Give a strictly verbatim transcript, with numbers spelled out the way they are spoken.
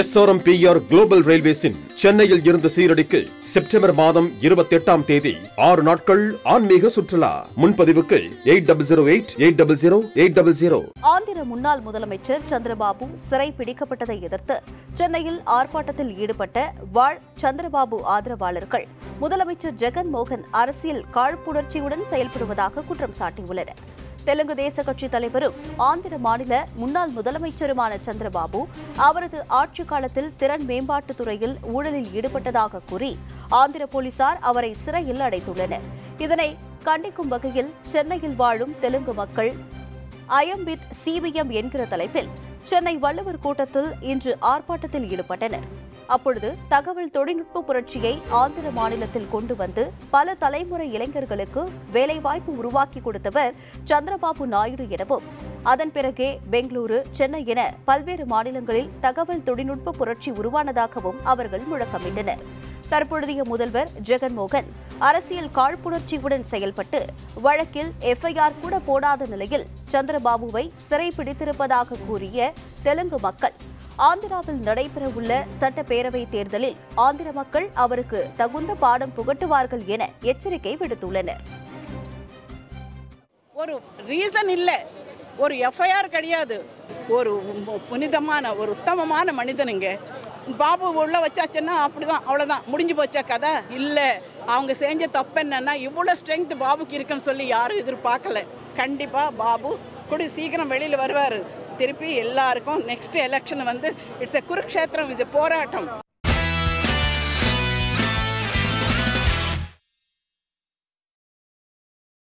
SRM PR global railway சின் சென்னையில் இருந்து சீரடிக்கு செப்டம்பர் மாதம் இருபத்தி எட்டாம் தேதி ஆறு நாட்கள் ஆன்மீக சுற்றுலா. முன்பதிவுக்கு eight double zero eight eight double zero eight double zero. Andhra முன்னாள் முதலமைச்சர் சந்திரபாபு சிறை பிடிக்கப்பட்டதை எதிர்த்து சென்னையில் ஆர்ப்பாட்டத்தில் ஈடுபட்ட வாழ் சந்திரபாபு ஆதரவாளர்கள் முதலமைச்சர் ஜெகன் மோகன் அரசியல் காழ்ப்புணர்ச்சியுடன் செயல்படுவதாக குற்றம் சாட்டியுள்ளனர். தெலுங்கு தேச கட்சி தலைவரும் ஆந்திர மாநில முன்னாள் முதலமைச்சருமான சந்திரபாபு அவரது ஆட்சி காலத்தில் திறன் மேம்பாட்டுத் துறையில் ஊழலில் ஈடுபட்டதாக கூறி ஆந்திர போலீசார் அவரை சிறையில் அடைத்துள்ளனர். இதனை கண்டிக்கும் வகையில் சென்னையில் வாழும் தெலுங்கு மக்கள் ஐஎம் வித் சிபிஎம் என்கிற தலைப்பில் சென்னை வள்ளுவர் கோட்டத்தில் இன்று ஆர்ப்பாட்டத்தில் ஈடுபட்டனர். அப்பொழுது தகவல் தொழில்நுட்ப புரட்சியை ஆந்திர மாநிலத்தில் கொண்டு வந்து பல தலைமுறை இளைஞர்களுக்கு வேலைவாய்ப்பு உருவாக்கி கொடுத்தவர் சந்திரபாபு நாயுடு எனவும், அதன் பிறகே பெங்களூரு, சென்னை என பல்வேறு மாநிலங்களில் தகவல் தொழில்நுட்ப புரட்சி உருவானதாகவும் அவர்கள் முழக்கமிட்டனர். தற்பொழுதைய முதல்வர் ஜெகன்மோகன் அரசியல் காழ்ப்புணர்ச்சியுடன் செயல்பட்டு வழக்கில் எஃப்ஐஆர் கூட போடாத நிலையில் சந்திரபாபுவை சிறைப்பிடித்திருப்பதாக கூறிய தெலுங்கு மக்கள் ஆந்திராவில் நடைபெறவுள்ள சட்டப்பேரவை தேர்தலில் ஆந்திர மக்கள் அவருக்கு தகுந்த பாடம் புகட்டுவார்கள் என எச்சரிக்கை விடுத்துள்ளனர். ஒரு ரீசன் இல்ல, ஒரு எஃப்ஐஆர் கிடையாது. ஒரு புனிதமான ஒரு உத்தமமான மனிதனுங்க பாபு உள்ள வச்சாச்சுன்னா அப்படிதான், அவ்வளவுதான், முடிஞ்சு போச்சா கதை. இல்ல, அவங்க செஞ்ச தப்பு என்னன்னா இவ்வளவு ஸ்ட்ரென்த் பாபுக்கு இருக்குன்னு சொல்லி யாரும் எதிர்பார்க்கல. கண்டிப்பா பாபு கூட சீக்கிரம் வெளியில வருவாரு. திருப்பி எல்லாருக்கும் நெக்ஸ்ட் எலெக்ஷன் வந்து இட்ஸ் எ குருக்ஷேத்திரம், இது போராட்டம்.